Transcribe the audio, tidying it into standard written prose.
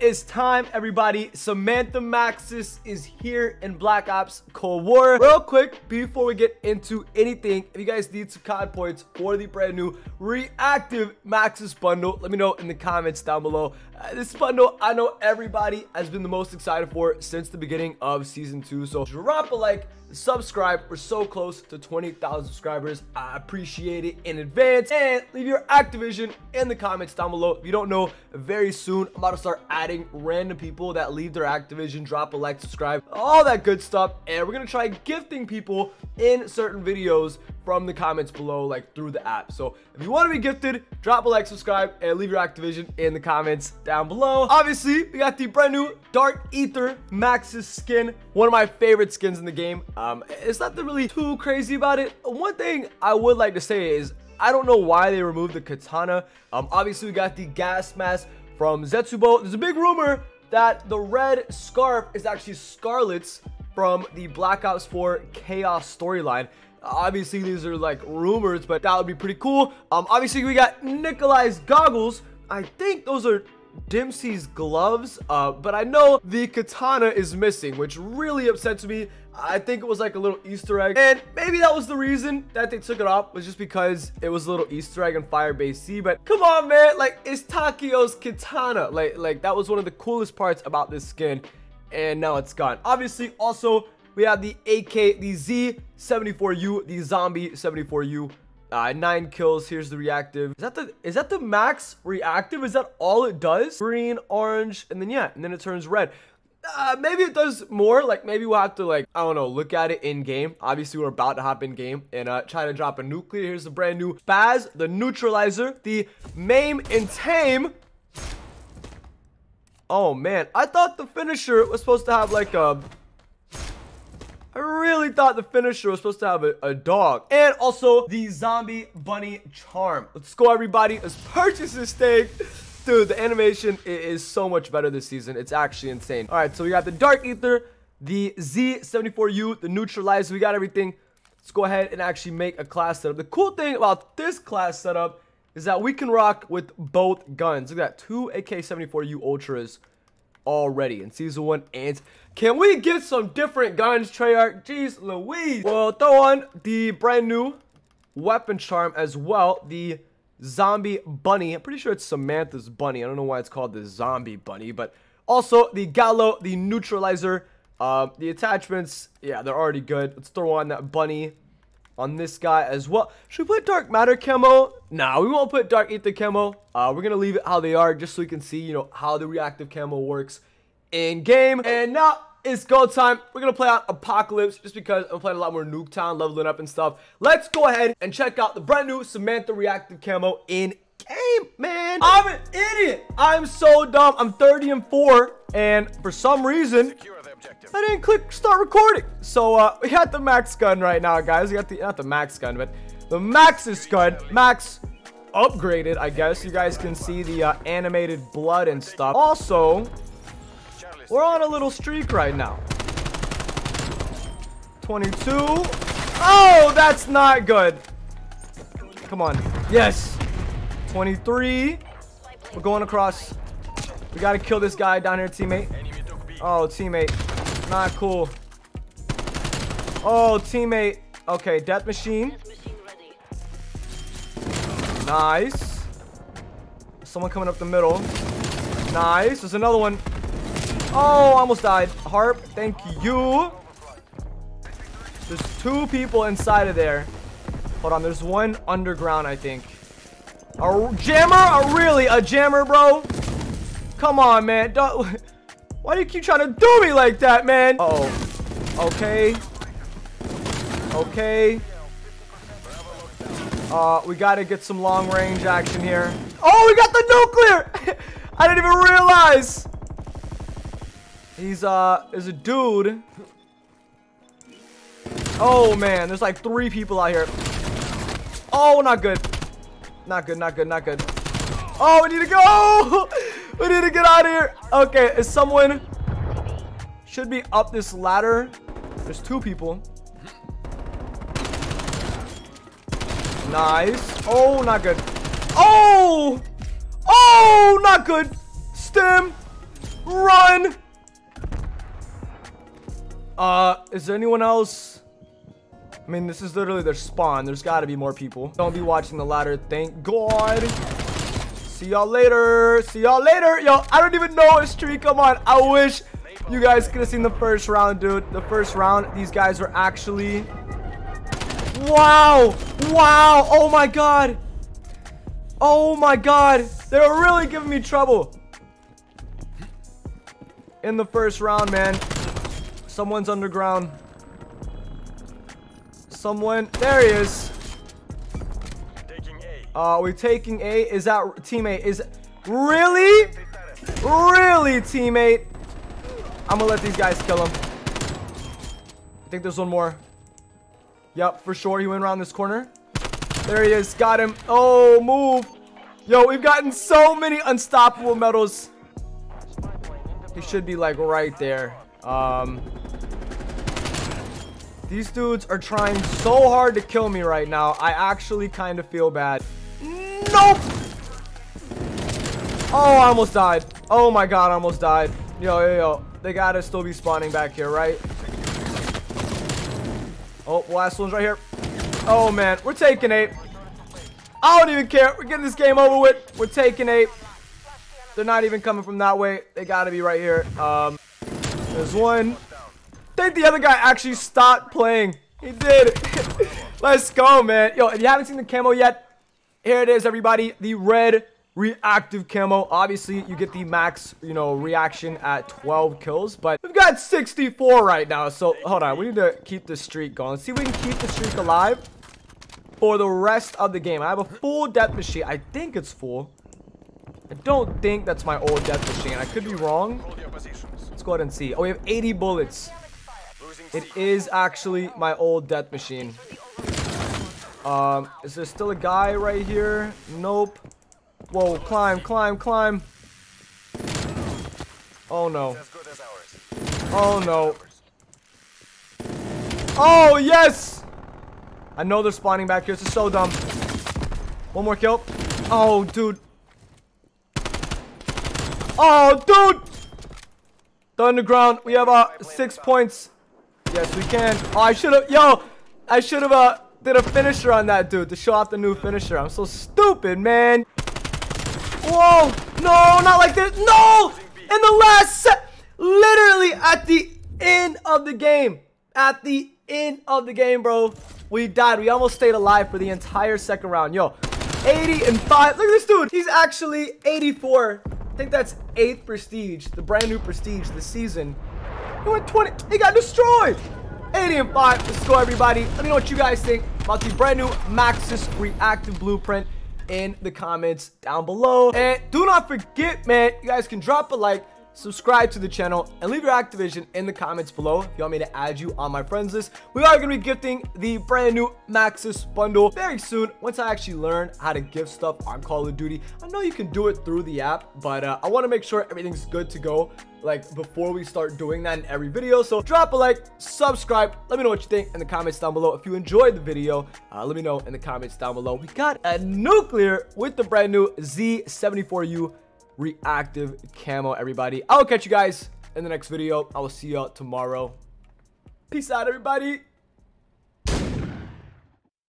It is time, everybody. Samantha Maxis is here in Black Ops Cold War. Real quick, before we get into anything, if you guys need some COD points for the brand new reactive Maxis bundle, let me know in the comments down below. This bundle, I know everybody has been the most excited for since the beginning of season 2, so drop a like, subscribe. We're so close to 20,000 subscribers. I appreciate it in advance, and leave your Activision in the comments down below. If you don't know, very soon I'm about to start adding random people that leave their Activision, drop a like, subscribe, all that good stuff, and we're gonna try gifting people in certain videos from the comments below, like through the app. So if you want to be gifted, drop a like, subscribe, and leave your Activision in the comments down below. Obviously, we got the brand new Dark Ether Maxis skin, one of my favorite skins in the game. It's not really too crazy about it. One thing I would like to say is I don't know why they removed the katana. Obviously, we got the gas mask from Zetsubou. There's a big rumor that the red scarf is actually Scarlet's from the Black Ops 4 Chaos storyline. Obviously, these are like rumors, but that would be pretty cool. Obviously, we got Nikolai's goggles. I think those are Dempsey's gloves, but I know the katana is missing, which really upsets me. I think it was like a little Easter egg, and maybe that was the reason that they took it off, was just because it was a little Easter egg in Firebase C. But come on, man, like, it's Takeo's katana. Like that was one of the coolest parts about this skin, and now it's gone. Obviously, also we have the Z74U, the zombie 74U. 9 kills. Here's the reactive. Is that the max reactive? Is that all it does? Green, orange, and then yeah, and then it turns red. Maybe it does more. Like, maybe we'll have to, like, I don't know, look at it in game. Obviously, we're about to hop in game and try to drop a nuclear. Here's the brand new Spaz, the neutralizer, the maim and tame. Oh man, I thought the finisher was supposed to have like a. I really thought the finisher was supposed to have a dog. And also the zombie bunny charm. Let's go, everybody. Let's purchase this thing. Dude, the animation is so much better this season. It's actually insane. All right, so we got the Dark Ether, the Z74U, the neutralizer. We got everything. Let's go ahead and actually make a class setup. The cool thing about this class setup is that we can rock with both guns. Look at that, 2 AK74U Ultras already in season 1. And can we get some different guns, Treyarch? Jeez Louise. Well, throw on the brand new weapon charm as well, the zombie bunny. I'm pretty sure it's Samantha's bunny. I don't know why it's called the zombie bunny, but also the gallo, the neutralizer. The attachments, yeah, they're already good. Let's throw on that bunny on this guy as well. Should we put dark matter camo? Nah, we won't put dark ether camo. We're gonna leave it how they are, just so we can see, you know, how the reactive camo works in game. And now it's go time. We're gonna play out Apocalypse, just because I'm playing a lot more Nuketown, leveling up and stuff. Let's go ahead and check out the brand new Samantha reactive camo in game. Man, I'm an idiot. I'm so dumb. I'm 30 and 4, and for some reason I didn't click start recording. So we got the max gun right now, guys. We got the, not the max gun, but the Maxis gun, max upgraded, I guess. You guys can see the animated blood and stuff. Also, we're on a little streak right now. 22. Oh, that's not good. Come on. Yes. 23. We're going across. We got to kill this guy down here, teammate. Oh, teammate. Not cool. Oh, teammate. Okay, death machine. Nice. Someone coming up the middle. Nice. There's another one. Oh, almost died. Harp, thank you. There's 2 people inside of there. Hold on, there's one underground, I think. A jammer? Oh, really? A jammer, bro? Come on, man. Don't. Why do you keep trying to do me like that, man? Uh-oh. Okay. Okay. We gotta get some long-range action here. Oh, we got the nuclear! I didn't even realize! He's, there's a dude. Oh, man. There's like 3 people out here. Oh, not good. Not good, not good, not good. Oh, we need to go! We need to get out of here. Okay, is someone should be up this ladder. There's 2 people. Nice. Oh, not good. Oh! Oh, not good. Stim. Run! Is there anyone else? I mean, this is literally their spawn. There's gotta be more people. Don't be watching the ladder, thank God. See y'all later. See y'all later. Yo, I don't even know a streak. Come on. I wish you guys could have seen the first round, dude. The first round, these guys were actually... Wow. Wow. Oh, my God. Oh, my God. They were really giving me trouble. In the first round, man. Someone's underground. Someone. There he is. We're taking A. Is that teammate? Is... Really? Really, teammate? I'm gonna let these guys kill him. I think there's one more. Yep, for sure. He went around this corner. There he is. Got him. Oh, move. Yo, we've gotten so many unstoppable medals. He should be, like, right there. These dudes are trying so hard to kill me right now. I actually kind of feel bad. Nope. Oh, I almost died. Oh, my God. I almost died. Yo, yo, yo. They gotta still be spawning back here, right? Oh, last one's right here. Oh, man. We're taking A. I don't even care. We're getting this game over with. We're taking A. They're not even coming from that way. They gotta be right here. There's one. I think the other guy actually stopped playing. He did. Let's go, man. Yo, if you haven't seen the camo yet, here it is, everybody. The red reactive camo. Obviously, you get the max, you know, reaction at 12 kills, but we've got 64 right now. So hold on, we need to keep the streak going. Let's see if we can keep the streak alive for the rest of the game. I have a full death machine. I think it's full. I don't think that's my old death machine. I could be wrong. Let's go ahead and see. Oh, we have 80 bullets. It is actually my old death machine. Is there still a guy right here? Nope. Whoa, climb, climb, climb. Oh, no. Oh, no. Oh, yes! I know they're spawning back here. This is so dumb. One more kill. Oh, dude. Oh, dude! The underground. We have 6 points. Yes, we can. Oh, I should have. Yo, I should have did a finisher on that dude to show off the new finisher. I'm so stupid, man. Whoa. No, not like this. No. In the last set. Literally at the end of the game. At the end of the game, bro. We died. We almost stayed alive for the entire second round. Yo, 80 and 5. Look at this dude. He's actually 84. I think that's 8th prestige. The brand new prestige this season. He went 20. He got destroyed. 80 and 5. Let's go, everybody. Let me know what you guys think about the brand new Maxis Reactive Blueprint in the comments down below. And do not forget, man, you guys can drop a like, subscribe to the channel, and leave your Activision in the comments below if you want me to add you on my friends list. We are going to be gifting the brand new Maxis bundle very soon once I actually learn how to gift stuff on Call of Duty. I know you can do it through the app, but I want to make sure everything's good to go, like, before we start doing that in every video. So drop a like, subscribe, let me know what you think in the comments down below. If you enjoyed the video, let me know in the comments down below. We got a nuclear with the brand new Z74U reactive camo, everybody. I'll catch you guys in the next video. I will see y'all tomorrow. Peace out, everybody.